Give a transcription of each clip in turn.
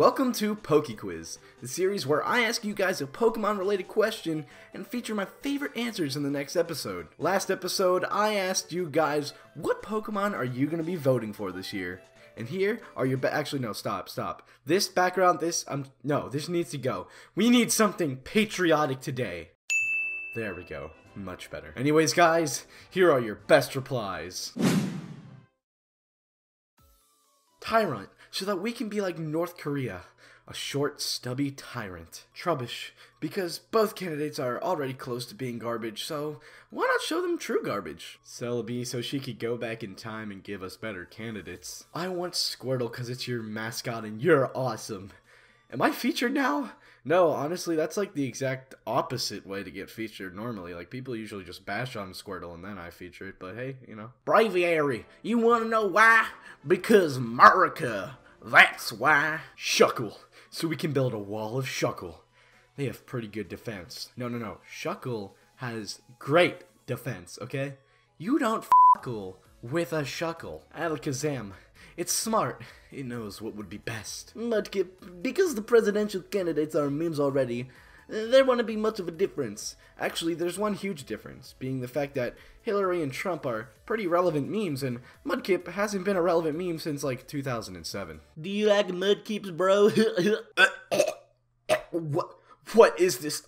Welcome to Poke Quiz, the series where I ask you guys a Pokemon related question and feature my favorite answers in the next episode. Last episode, I asked you guys, what Pokemon are you going to be voting for this year? And here are your actually, no, stop. This background, this needs to go. We need something patriotic today. There we go. Much better. Anyways, guys, here are your best replies. Tyrant, so that we can be like North Korea, a short, stubby tyrant. Trubbish, because both candidates are already close to being garbage, so why not show them true garbage? Celebi, so she could go back in time and give us better candidates. I want Squirtle because it's your mascot and you're awesome. Am I featured now? No, honestly, that's like the exact opposite way to get featured normally. Like, people usually just bash on Squirtle and then I feature it, but hey, you know. Braviary, you wanna know why? Because America, that's why. Shuckle, so we can build a wall of Shuckle. They have pretty good defense. No, Shuckle has great defense, okay? You don't fuckle with a Shuckle. Alakazam. It's smart. It knows what would be best. Mudkip, because the presidential candidates are memes already, there wouldn't be much of a difference. Actually, there's one huge difference, being the fact that Hillary and Trump are pretty relevant memes, and Mudkip hasn't been a relevant meme since, like, 2007. Do you like Mudkips, bro? What is this?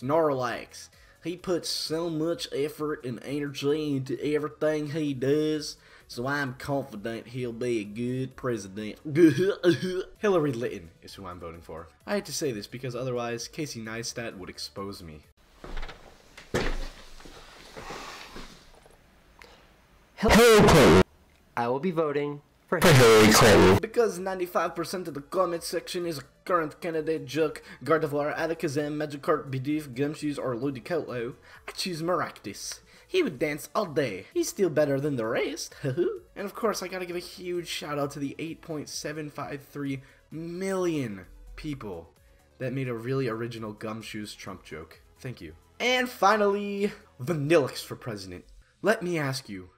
Snorlax. He puts so much effort and energy into everything he does, so I'm confident he'll be a good president. Hillary Clinton is who I'm voting for. I had to say this because otherwise Casey Neistat would expose me. Hillary Clinton. I will be voting for Hillary Clinton. Because 95% of the comment section is a current candidate joke, Gardevoir, Alakazam, Magikarp, Bidoof, Gumshoos, or Ludicolo, I choose Maractus. He would dance all day. He's still better than the rest, hoo-hoo. And of course, I gotta give a huge shout out to the 8.753 million people that made a really original Gumshoos Trump joke. Thank you. And finally, Vanilluxe for president. Let me ask you,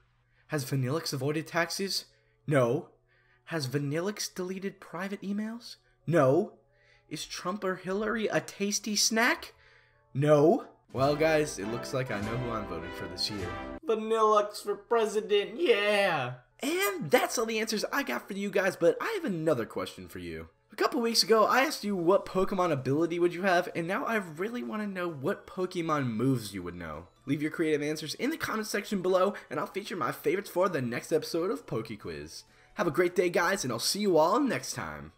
has Vanilluxe avoided taxes? No. Has Vanilluxe deleted private emails? No. Is Trump or Hillary a tasty snack? No. Well, guys, it looks like I know who I'm voting for this year. Vanilluxe for president, yeah! And that's all the answers I got for you guys, but I have another question for you. A couple weeks ago, I asked you what Pokemon ability would you have, and now I really want to know what Pokemon moves you would know. Leave your creative answers in the comment section below, and I'll feature my favorites for the next episode of Poke Quiz. Have a great day, guys, and I'll see you all next time.